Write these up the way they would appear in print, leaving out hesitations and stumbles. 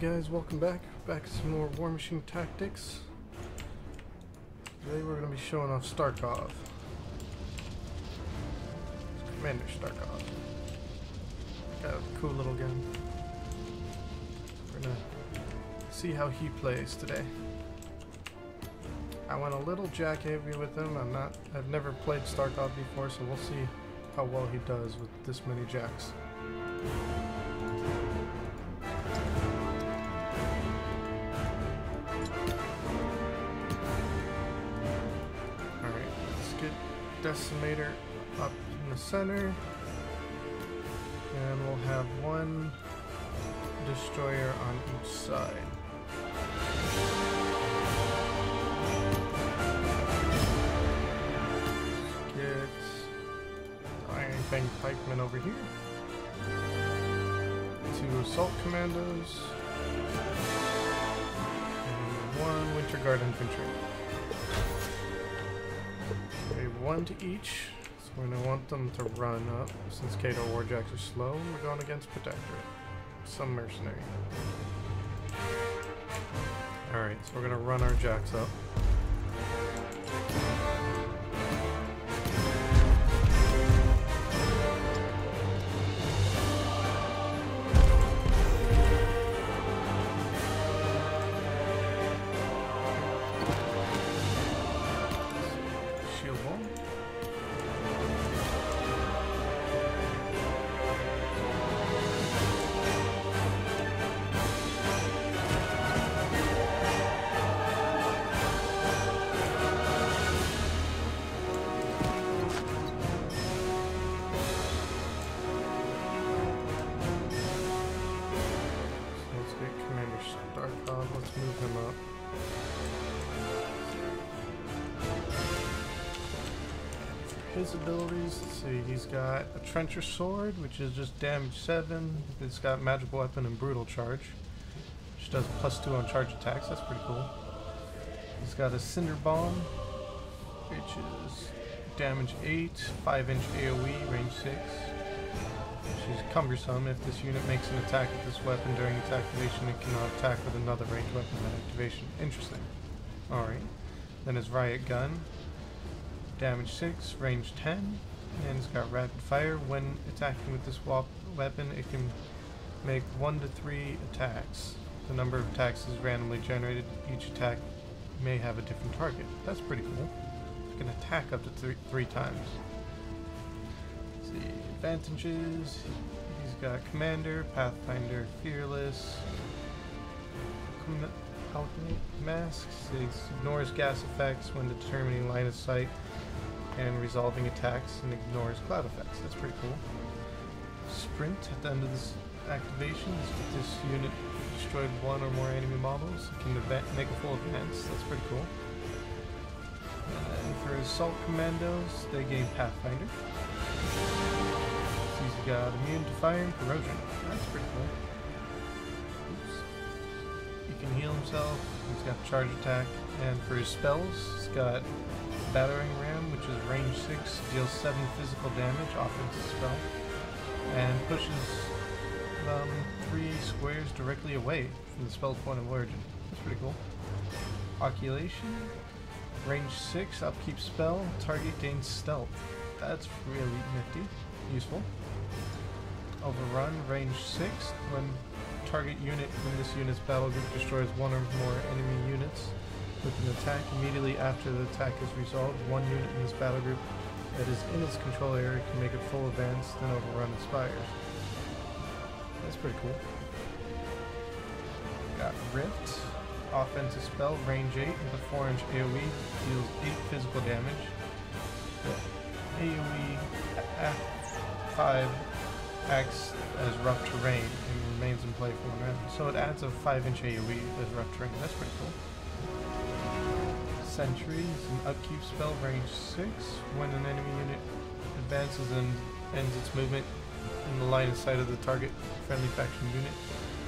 guys, welcome back to some more War Machine Tactics. Today we're going to be showing off Strakhov, Kommander Strakhov. Got a cool little gun. We're going to see how he plays today. I went a little jack-heavy with him. I've never played Strakhov before, so we'll see how well he does with this many jacks. Decimator up in the center, and we'll have one destroyer on each side. Let's get the Iron Fang Pikemen over here, two assault commandos, and one Winter Guard infantry. One to each, so we're going to want them to run up. Since Khador warjacks are slow, we're going against Protector, some mercenary. Alright, so we're going to run our jacks up. Let's move him up. For his abilities, let's see, he's got a trencher sword, which is just damage 7. It's got magical weapon and brutal charge, which does +2 on charge attacks. That's pretty cool. He's got a cinder bomb, which is damage 8, 5-inch AoE, range 6. Which is cumbersome. If this unit makes an attack with this weapon during its activation, it cannot attack with another ranged weapon at activation. Interesting. Alright. Then his riot gun. Damage 6, range 10. And it's got rapid fire. When attacking with this weapon, it can make 1 to 3 attacks. The number of attacks is randomly generated. Each attack may have a different target. That's pretty cool. It can attack up to three times. Let's see. Advantages, he's got Commander, Pathfinder, Fearless, Alchemate Masks. It ignores gas effects when determining line of sight and resolving attacks, and ignores cloud effects. That's pretty cool. Sprint at the end of this activation. If this unit destroyed 1 or more enemy models, it can make a full advance. That's pretty cool. And for assault commandos, they gain Pathfinder. He's got immune to fire and corrosion. That's pretty cool. Oops. He can heal himself. He's got charge attack. And for his spells, he's got Battering Ram, which is range 6, deals 7 physical damage, offensive spell, and pushes them 3 squares directly away from the spell's point of origin. That's pretty cool. Oculation, range 6, upkeep spell, target gains stealth. That's really nifty. Useful. Overrun, range 6. When this unit's battle group destroys 1 or more enemy units with an attack, immediately after the attack is resolved, one unit in this battle group that is in its control area can make a full advance, then Overrun expires. That's pretty cool. Got Rift, offensive spell, range 8 with a 4-inch AoE, deals 8 physical damage. The AoE 5 acts as rough terrain and remains in play for 1 round. So it adds a 5-inch AoE as rough terrain. That's pretty cool. Sentry is an upkeep spell, range 6. When an enemy unit advances and ends its movement in the line of sight of the target friendly faction unit,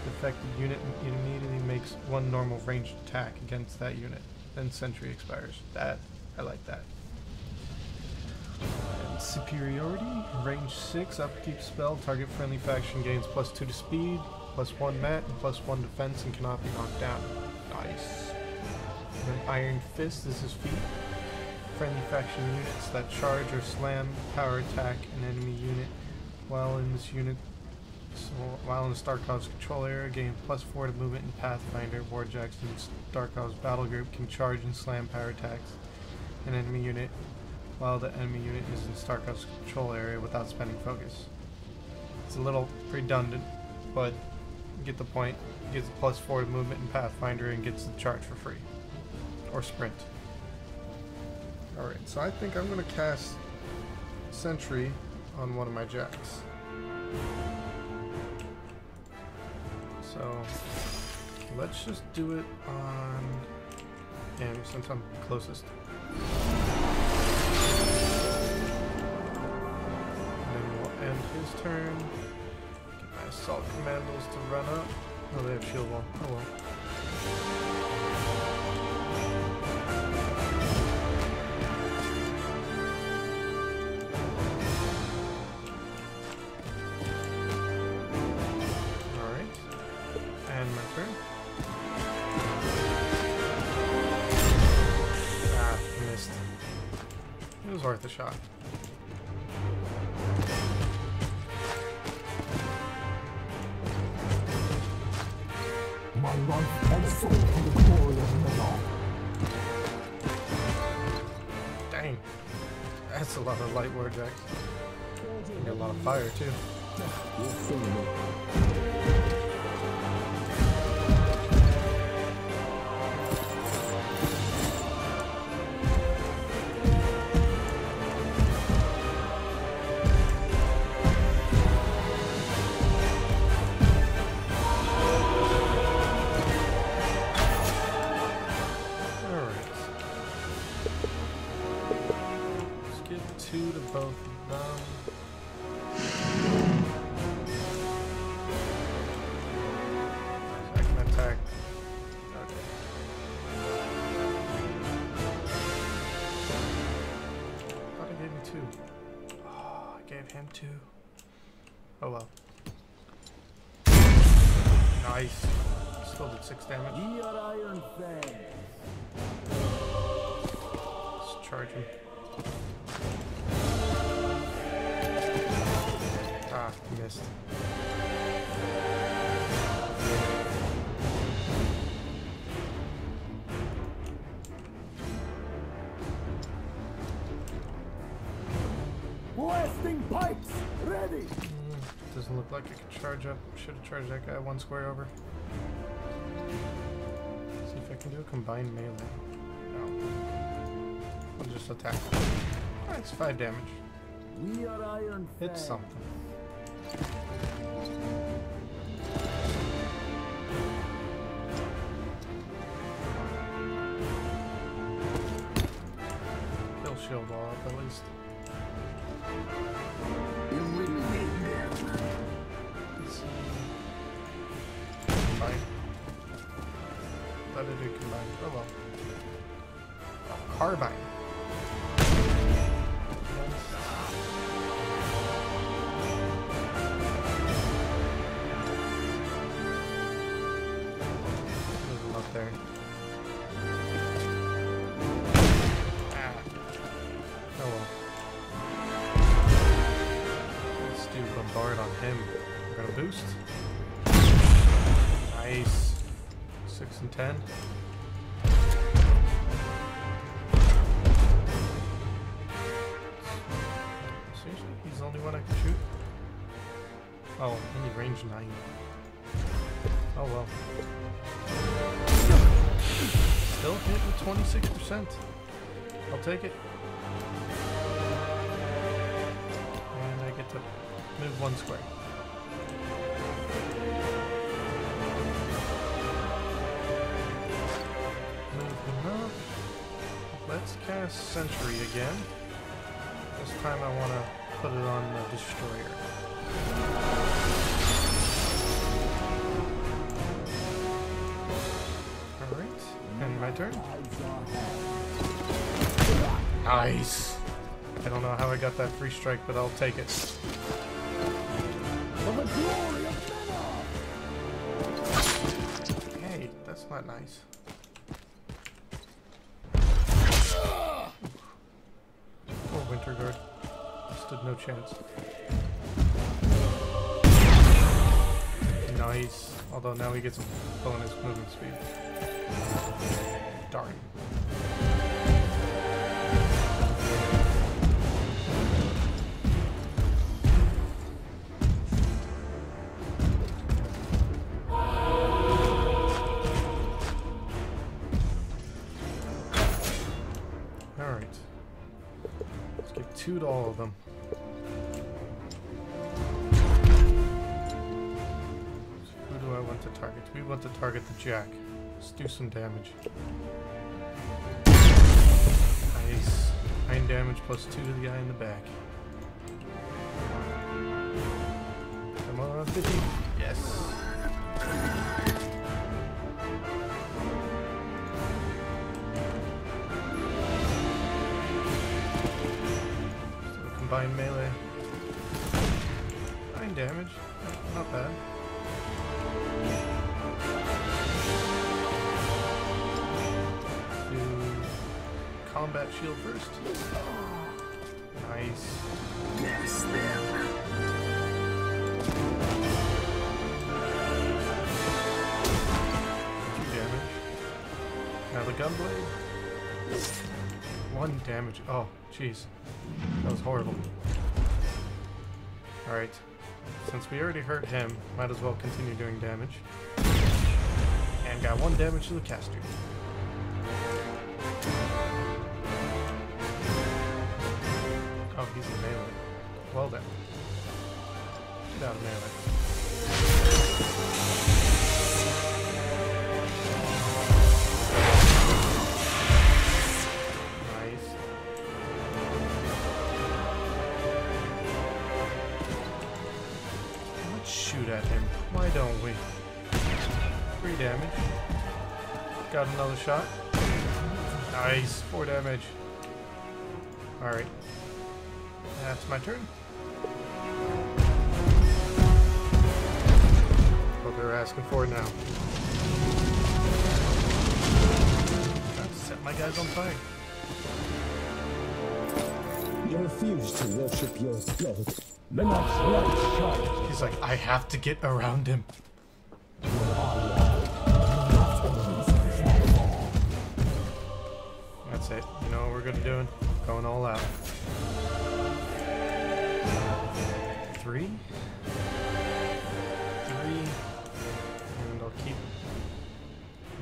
the affected unit immediately makes 1 normal ranged attack against that unit. Then Sentry expires. I like that. Superiority, range 6, upkeep spell, target friendly faction gains +2 to speed, +1 met, and +1 defense, and cannot be knocked down. Nice. And an Iron Fist is his feat. Friendly faction units that charge or slam power attack an enemy unit while in this unit. So while in Starkov's control area, gain +4 to movement and Pathfinder. Warjacks in Starkov's battle group can charge and slam power attacks an enemy unit while the enemy unit is in Starkov's control area without spending focus. It's a little redundant, but you get the point. It gets +4 to movement and Pathfinder and gets the charge for free. Or sprint. Alright, so I think I'm going to cast Sentry on one of my jacks. So let's just do it on him since I'm closest. And then we'll end his turn. Get my assault commandos to run up. Oh, they have shield wall. Oh well. Worth a shot. My life and soul for the glory of the Lord. Dang. That's a lot of light warjacks. And a lot of fire too. Oh well. Nice. Still did 6 damage. Let's charge him. Ah, missed. Blasting pipes ready. Doesn't look like it can charge up. Should have charged that guy 1 square over. See if I can do a combined melee. No. I'll just attack. Alright, it's 5 damage. We are Iron Fang. It's something. He'll shield wall up at least. How did it combine? Oh well. Oh, carbine. There's him up there. Ah. Oh well. Let's do bombard on him. We're gonna boost. Nice. 6 and 10. Seriously, he's the only one I can shoot. Oh, only range 9. Oh well. Still hit with 26%. I'll take it. And I get to move 1 square. Let's cast Sentry again. This time I want to put it on the Destroyer. Alright, and my turn. Nice! I don't know how I got that free strike, but I'll take it. For the glory of That's not nice. Poor Winter Guard. Stood no chance. Nice. Although now he gets a bonus movement speed. Darn. Two to all of them. So who do I want to target? We want to target the Jack. Let's do some damage. Nice. 9 damage plus 2 to the guy in the back. Come on, 50. Yes. Combined melee. 9 damage. Not bad. Do combat shield first. Nice. Yes, them. 2 damage. Now the gunblade. 1 damage. Oh, jeez. That was horrible. Alright. Since we already hurt him, might as well continue doing damage. And got 1 damage to the caster. Oh, he's in melee. Well done. Get out of melee. Why don't we? 3 damage. Got another shot. Nice. 4 damage. Alright. That's my turn. What they're asking for now. Trying to set my guys on fire. You refuse to worship your god. He's like, I have to get around him. That's it. You know what we're gonna do? Going all out. 3. 3. And I'll keep...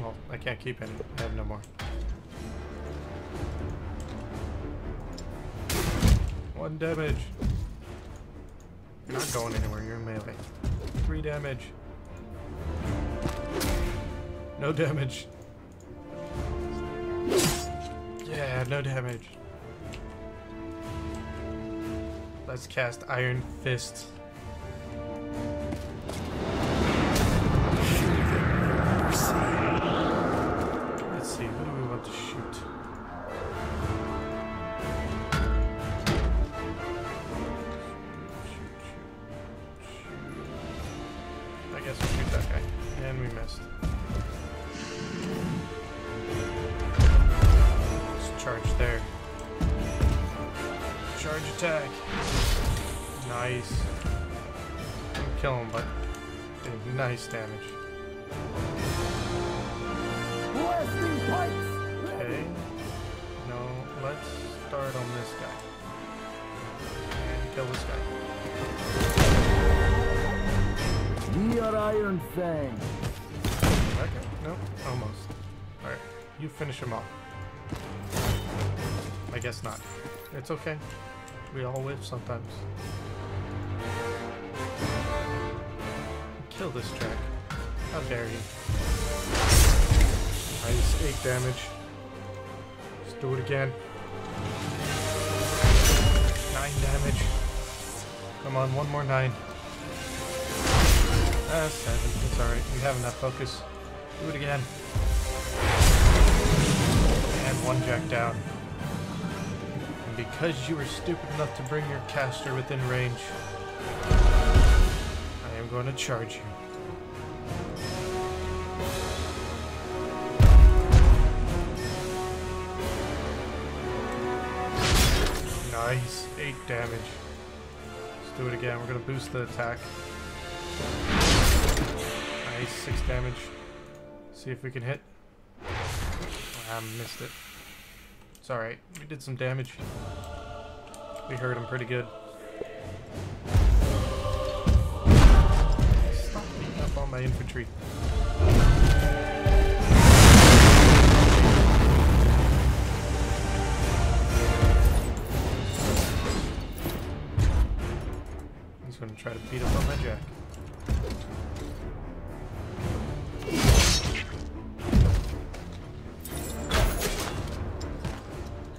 Well, I can't keep any. I have no more. 1 damage. You're not going anywhere, you're in melee. 3 damage. No damage. Yeah, no damage. Let's cast Iron Fist. Let's see, who do we want to shoot? Attack. Nice. Didn't kill him, but did nice damage. Okay. No, let's start on this guy. And kill this guy. We are Iron Fang. Okay. Nope. Almost. Alright. You finish him off. I guess not. It's okay. We all live sometimes. Kill this Jack. How dare you. Nice. 8 damage. Let's do it again. 9 damage. Come on, 1 more 9. 7. It's alright. We have enough focus. Do it again. And 1 Jack down. Because you were stupid enough to bring your caster within range, I am going to charge you. Nice. 8 damage. Let's do it again. We're going to boost the attack. Nice. 6 damage. See if we can hit. I missed it. It's alright. We did some damage. We hurt him pretty good. Stop beating up on my infantry. He's going to try to beat up on my jack.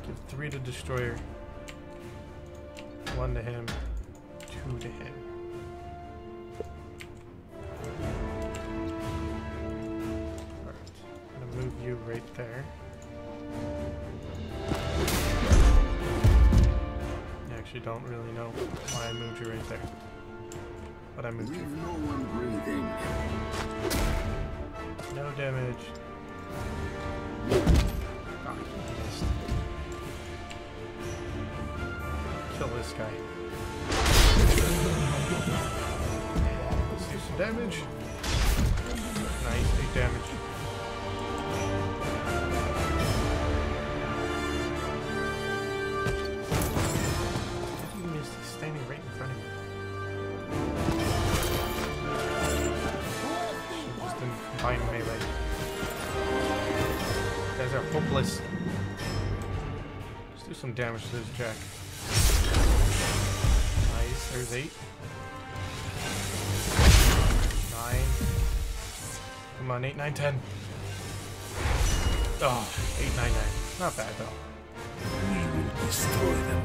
Give 3 to Destroyer. 1 to him, 2 to him. Alright, I'm gonna move you right there. I actually don't really know why I moved you right there. But I moved you. No one breathing. No damage. Oh, he missed. Kill this guy. Let's do some damage. Nice, 8 damage. He missed. He's standing right in front of me. Just didn't combine melee. You guys are hopeless. Let's do some damage to this jack. There's 8. 9. Come on, 8, 9, 10. Oh, 8, 9, 9. Not bad though. We will destroy them.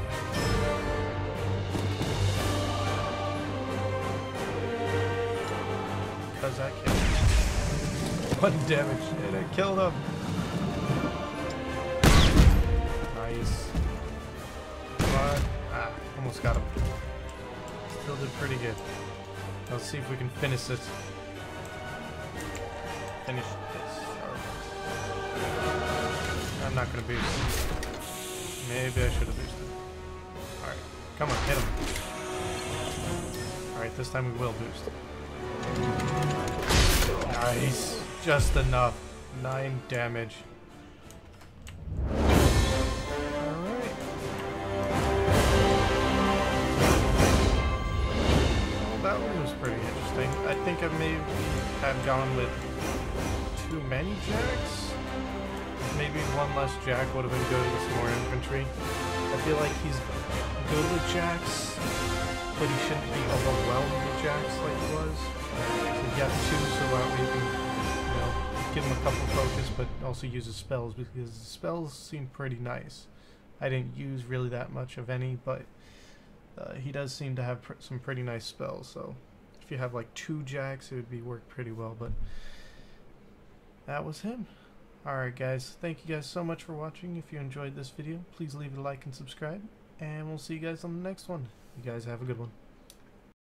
Because I killed him. 1 damage and I killed him. Nice. But almost got him. Still did pretty good. Let's see if we can finish this. Finish this. Right. I'm not gonna boost. Maybe I should have boosted. Alright, come on, hit him. Alright, this time we will boost. Nice. Just enough. 9 damage. I think I maybe have gone with too many jacks. Maybe 1 less jack would have been good with some more infantry. I feel like he's good with jacks, but he shouldn't be overwhelmed with jacks like he was. So he got 2, so that we can, you know, give him a couple focus, but also use his spells, because the spells seem pretty nice. I didn't use really that much of any, but he does seem to have some pretty nice spells, so... If you have like 2 jacks, it would be worked pretty well, but that was him. Alright guys, thank you guys so much for watching. If you enjoyed this video, please leave a like and subscribe, and we'll see you guys on the next one. You guys have a good one.